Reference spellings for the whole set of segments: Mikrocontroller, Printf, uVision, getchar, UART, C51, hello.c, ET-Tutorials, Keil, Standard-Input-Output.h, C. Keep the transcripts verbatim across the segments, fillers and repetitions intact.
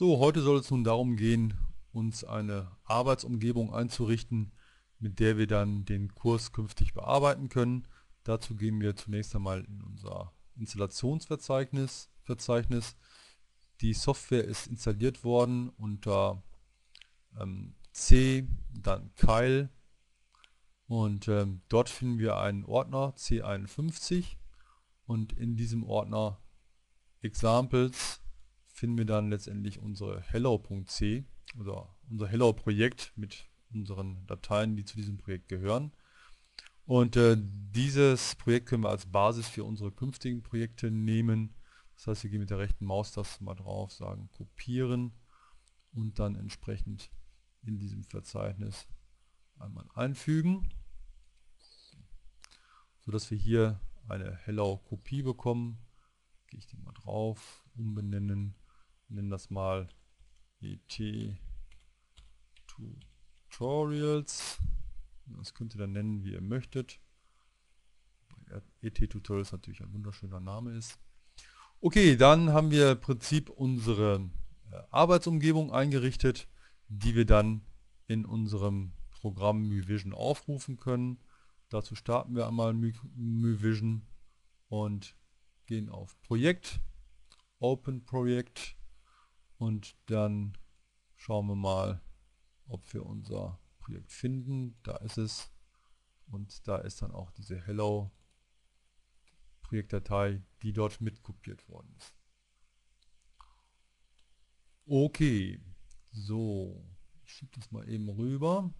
So, heute soll es nun darum gehen, uns eine Arbeitsumgebung einzurichten, mit der wir dann den Kurs künftig bearbeiten können. Dazu gehen wir zunächst einmal in unser Installationsverzeichnis. Verzeichnis. Die Software ist installiert worden unter ähm, C, dann Keil, und ähm, dort finden wir einen Ordner C einundfünfzig, und in diesem Ordner Examples finden wir dann letztendlich unsere hello.c oder unser hello Projekt mit unseren Dateien, die zu diesem Projekt gehören. Und äh, dieses Projekt können wir als Basis für unsere künftigen Projekte nehmen. Das heißt, wir gehen mit der rechten Maustaste mal drauf, sagen kopieren und dann entsprechend in diesem Verzeichnis einmal einfügen, sodass wir hier eine Hello-Kopie bekommen. Gehe ich den mal drauf, umbenennen, nennen das mal E T-Tutorials. Das könnt ihr dann nennen, wie ihr möchtet. E T-Tutorials natürlich ein wunderschöner Name ist. Okay, dann haben wir im Prinzip unsere Arbeitsumgebung eingerichtet, die wir dann in unserem Programm uVision aufrufen können. Dazu starten wir einmal uVision und gehen auf Projekt, Open Project, und dann schauen wir mal, ob wir unser Projekt finden. Da ist es, und da ist dann auch diese Hello Projektdatei, die dort mitkopiert worden ist. Okay, so, ich schiebe das mal eben rüber,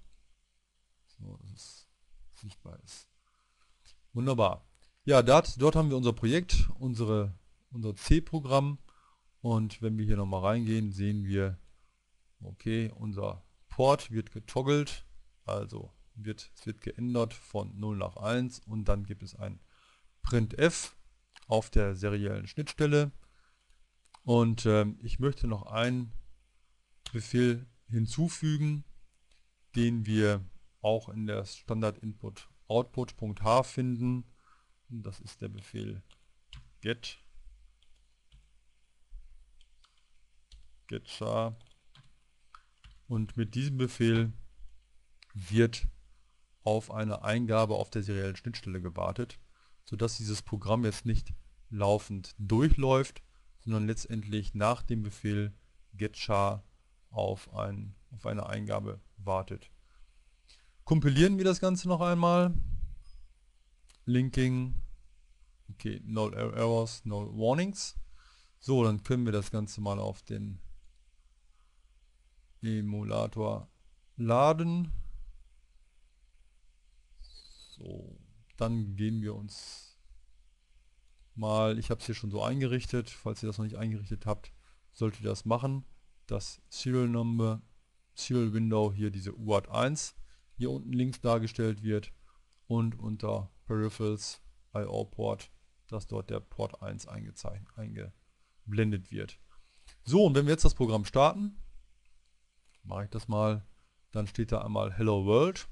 so dass es sichtbar ist. Wunderbar. Ja, dort, dort haben wir unser Projekt, unsere, unser C-Programm, und wenn wir hier nochmal reingehen, sehen wir, okay, unser Port wird getoggelt, also wird, es wird geändert von null nach eins, und dann gibt es ein Printf auf der seriellen Schnittstelle, und äh, ich möchte noch einen Befehl hinzufügen, den wir auch in der Standard-Input-Output.h finden. Und das ist der Befehl get getchar, und mit diesem Befehl wird auf eine Eingabe auf der seriellen Schnittstelle gewartet, sodass dieses Programm jetzt nicht laufend durchläuft, sondern letztendlich nach dem Befehl getchar auf, ein, auf eine Eingabe wartet. Kompilieren wir das Ganze noch einmal. Linking, okay, no errors, no warnings. So, dann können wir das Ganze mal auf den Emulator laden. So. Dann gehen wir uns mal, ich habe es hier schon so eingerichtet, falls ihr das noch nicht eingerichtet habt, solltet ihr das machen, das Serial Number, Serial Window, hier diese U A R T eins, hier unten links dargestellt wird, und unter Peripherals, I O Port, dass dort der Port eins eingezeichnet, eingeblendet wird. So, und wenn wir jetzt das Programm starten, mache ich das mal, dann steht da einmal Hello World,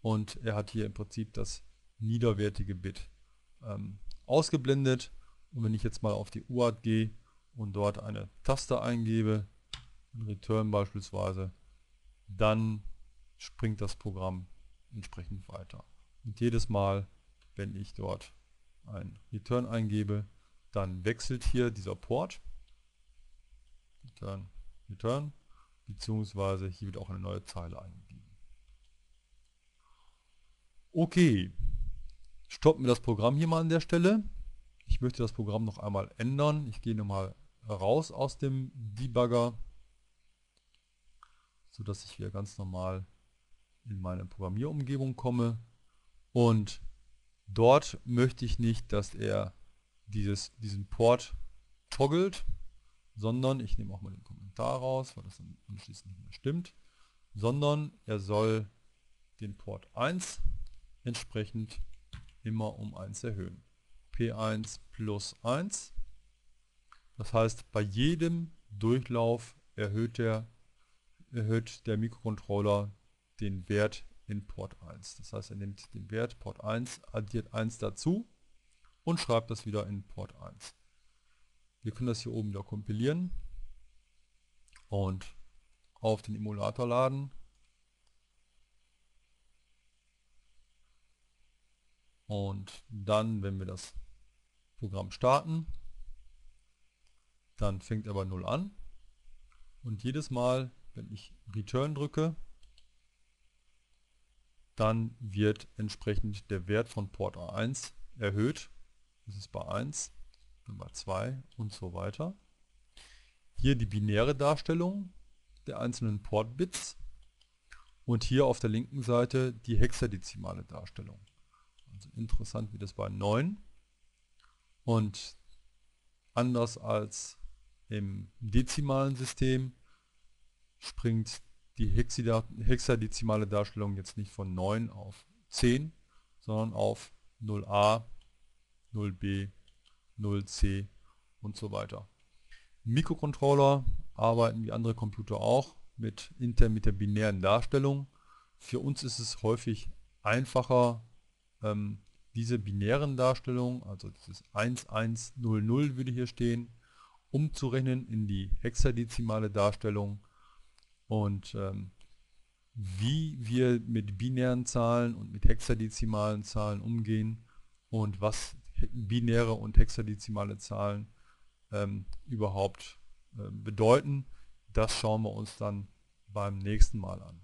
und er hat hier im Prinzip das niederwertige Bit ähm, ausgeblendet. Und wenn ich jetzt mal auf die U A R T gehe und dort eine Taste eingebe, Return beispielsweise, dann springt das Programm entsprechend weiter. Und jedes Mal, wenn ich dort ein Return eingebe, dann wechselt hier dieser Port, Return, Return, beziehungsweise hier wird auch eine neue Zeile eingegeben. Okay, stoppen wir das Programm hier mal an der Stelle. Ich möchte das Programm noch einmal ändern. Ich gehe nochmal raus aus dem Debugger, sodass ich wieder ganz normal in meine Programmierumgebung komme. Und dort möchte ich nicht, dass er dieses, diesen Port toggelt, sondern ich nehme auch mal den Kommentar raus, weil das anschließend nicht mehr stimmt, sondern er soll den Port eins entsprechend immer um eins erhöhen. P eins plus eins. Das heißt, bei jedem Durchlauf erhöht der, erhöht der Mikrocontroller den Wert in Port eins. Das heißt, er nimmt den Wert Port eins, addiert eins dazu und schreibt das wieder in Port eins. Wir können das hier oben wieder kompilieren. und auf den Emulator laden. Und dann, wenn wir das Programm starten, dann fängt er bei null an. Und jedes Mal, wenn ich Return drücke, dann wird entsprechend der Wert von Port A eins erhöht. Das ist bei eins, dann bei zwei und so weiter. Hier die binäre Darstellung der einzelnen Port-Bits und hier auf der linken Seite die hexadezimale Darstellung. Also interessant wird das bei neun. Und anders als im dezimalen System springt die hexadezimale Darstellung jetzt nicht von neun auf zehn, sondern auf null a, null b, null c und so weiter. Mikrocontroller arbeiten wie andere Computer auch mit, inter, mit der binären Darstellung. Für uns ist es häufig einfacher, ähm, diese binären Darstellungen, also dieses eins eins null null würde hier stehen, umzurechnen in die hexadezimale Darstellung. Und ähm, wie wir mit binären Zahlen und mit hexadezimalen Zahlen umgehen und was binäre und hexadezimale Zahlen ähm, überhaupt äh, bedeuten, das schauen wir uns dann beim nächsten Mal an.